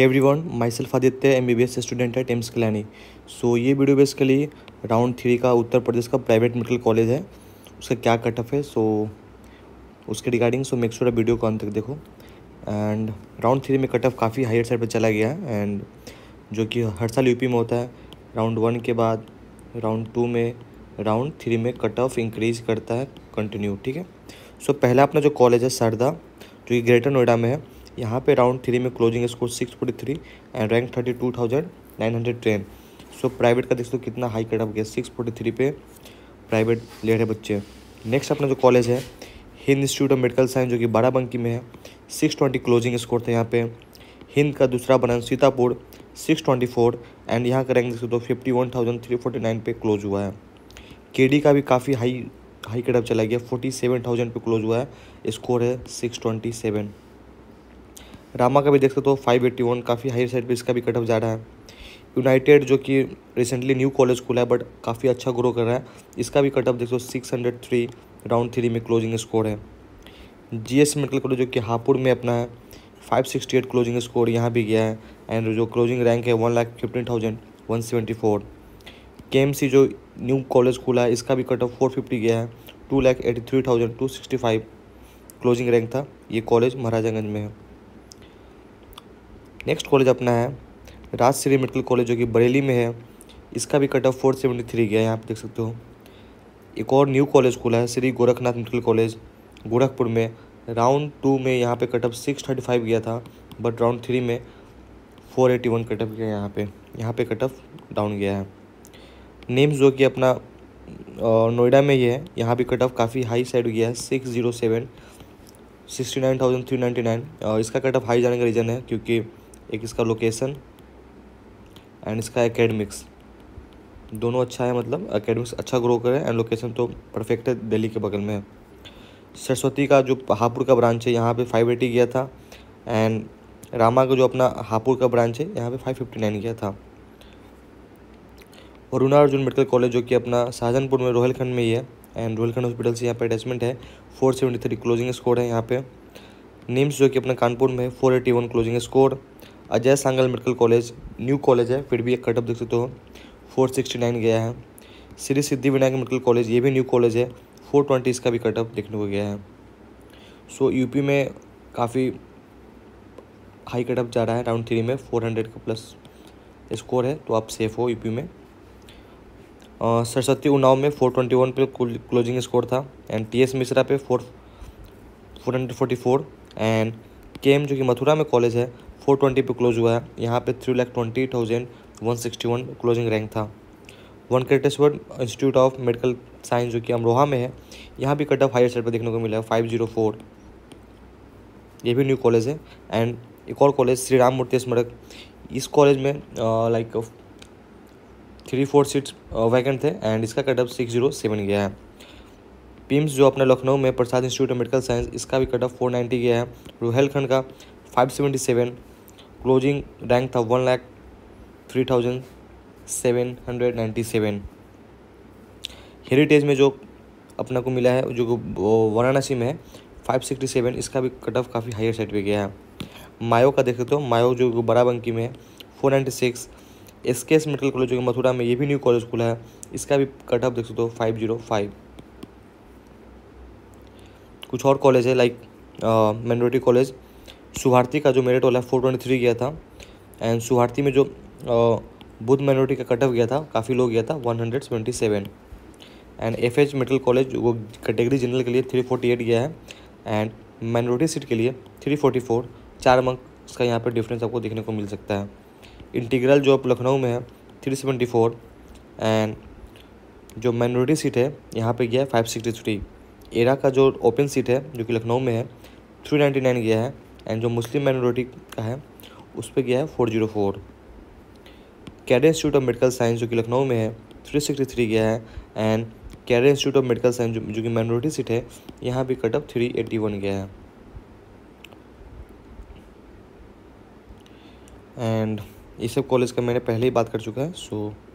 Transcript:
Everyone, my self Aditya MBBS student है टेम्स Kalyani. So ये वीडियो बेसिकली राउंड 3 का उत्तर प्रदेश का प्राइवेट मेडिकल कॉलेज है, उसका क्या कट ऑफ है उसके regarding. So make sure video को अंत तक देखो। एंड राउंड 3 में कट ऑफ काफ़ी हायर साइड पर चला गया है, एंड जो कि हर साल UP में होता है। राउंड 1 के बाद राउंड 2 में राउंड 3 में कट ऑफ इंक्रीज करता है कंटिन्यू, ठीक है। सो पहला अपना जो कॉलेज है सरदा, जो कि ग्रेटर नोएडा में है, यहाँ पे राउंड 3 में closing score 643 and rank 32,910। So private का देख लो कितना हाई कट ऑफ गया, 643 पे प्राइवेट ले रहे बच्चे। नेक्स्ट अपना जो कॉलेज है Hind institute of medical science, जो कि बाराबंकी में है, 620 क्लोजिंग स्कोर था यहाँ पे। हिंद का दूसरा बना सीतापुर 624 एंड यहाँ का रैंक देख सकते हो 51,349 पे क्लोज हुआ है। KD का भी काफ़ी हाई कट ऑफ चला गया, 47,000 पे क्लोज हुआ है, स्कोर है 627। रामा का भी देख सकते हो 581, काफ़ी हाई साइड पे इसका भी कट ऑफ जा रहा है। यूनाइटेड जो कि रिसेंटली न्यू कॉलेज खुला है बट काफ़ी अच्छा ग्रो कर रहा है, इसका भी कट ऑफ देख सकते हो 603 राउंड 3 में क्लोजिंग स्कोर है। GS मेडिकल कॉलेज जो कि हापुड़ में अपना है, 568 क्लोजिंग स्कोर यहाँ भी गया है एंड जो क्लोजिंग रैंक है 1,15,174। KM.C. जो न्यू कॉलेज खुला है, इसका भी कट ऑफ 450 गया है, 2,83,265 क्लोजिंग रैंक था। ये कॉलेज महाराजागंज में है। नेक्स्ट कॉलेज अपना है राजश्री मेडिकल कॉलेज जो कि बरेली में है, इसका भी कट ऑफ 473 गया है, यहाँ पर देख सकते हो। एक और न्यू कॉलेज खुला है श्री गोरखनाथ मेडिकल कॉलेज गोरखपुर में, राउंड 2 में यहाँ पे कट ऑफ 635 गया था बट राउंड 3 में 481 कट ऑफ गया, यहाँ पे कट ऑफ डाउन गया है। नेम्स जो कि अपना नोएडा में ही है, यहाँ भी कट ऑफ काफ़ी हाई साइड गया है, 607 69,399। इसका कट ऑफ हाई जाने का रीज़न है क्योंकि एक इसका लोकेशन एंड इसका एकेडमिक्स दोनों अच्छा है, मतलब एकेडमिक्स अच्छा ग्रो करे एंड लोकेशन तो परफेक्ट है, दिल्ली के बगल में है। सरस्वती का जो हापुड़ का ब्रांच है, यहाँ पे 580 गया था एंड रामा का जो अपना हापुड़ का ब्रांच है, यहाँ पे 559 गया था। अरुणा अर्जुन मेडिकल कॉलेज जो कि अपना शाहजहानपुर में रोहिलखंड में ही है एंड रोहिलखंड हॉस्पिटल से यहाँ पे अटैचमेंट है, 473 क्लोजिंग स्कोर है यहाँ पे। निम्स जो कि अपना कानपुर में है, 481 closing score. Ajay Sangal medical college new college है, फिर भी एक कट ऑफ देख सकते हो 469 गया है। श्री सिद्धि विनायक मेडिकल कॉलेज, ये भी न्यू कॉलेज है, 420 इसका भी कट ऑफ देखने को गया है। सो UP में काफ़ी हाई कट ऑफ जा रहा है, राउंड 3 में 400 का प्लस स्कोर है, तो आप सेफ हो UP में। सरस्वती उन्नाव में 421 पे क्लोजिंग स्कोर था एंड TS मिश्रा पे 444 एंड KM जो कि मथुरा में कॉलेज है 420 पे क्लोज हुआ है, यहाँ पे 3,20,161 क्लोजिंग रैंक था। Venkateshwara institute of medical science जो कि अमरोहा में है, यहाँ भी कट ऑफ हायर साइड पर देखने को मिला है 504, ये भी न्यू कॉलेज है। एंड एक और कॉलेज श्रीराम मूर्ति स्मारक, इस कॉलेज में लाइक 3-4 सीट्स वैकेंट थे एंड इसका कट ऑफ 607 गया है। PIMS जो अपना लखनऊ में Prasad institute of medical science, इसका भी कट ऑफ 490 गया है। रोहिलखंड का 577 क्लोजिंग रैंक था 1,03,797। हेरिटेज में जो अपना को मिला है जो वाराणसी में है 567, इसका भी कट ऑफ काफ़ी हायर साइड पे गया है। मायो का देख सकते हो, मायो जो बाराबंकी में है 496। S.K.S. मेडिकल कॉलेज जो कि मथुरा में, ये भी न्यू कॉलेज खुला है, इसका भी कट ऑफ देख सकते हो 505। कुछ और कॉलेज है लाइक मिनोरिटी कॉलेज सुहार्ती का जो मेरिट वाला 423 गया था एंड सुहार्ती में जो बुद्ध माइनॉरिटी का कट ऑफ गया था काफ़ी लो गया था 127 एंड F.H. मेडिकल कॉलेज वो कैटेगरी जनरल के लिए 348 गया है एंड माइनॉरिटी सीट के लिए 344, 4 मार्क्स का यहाँ पर डिफरेंस आपको देखने को मिल सकता है। इंटीग्रल जो अब लखनऊ में है 374 एंड जो माइनॉरिटी सीट है यहाँ पे गया है 563। एरा का जो ओपन सीट है जो कि लखनऊ में है 399 गया है एंड जो मुस्लिम माइनॉरिटी का है उस पर गया है 404। Career institute of medical science जो कि लखनऊ में है 363 गया है and career institute of medical science जो कि माइनॉरिटी सीट है यहाँ भी कट ऑफ 381 गया है। एंड ये सब कॉलेज का मैंने पहले ही बात कर चुका है। सो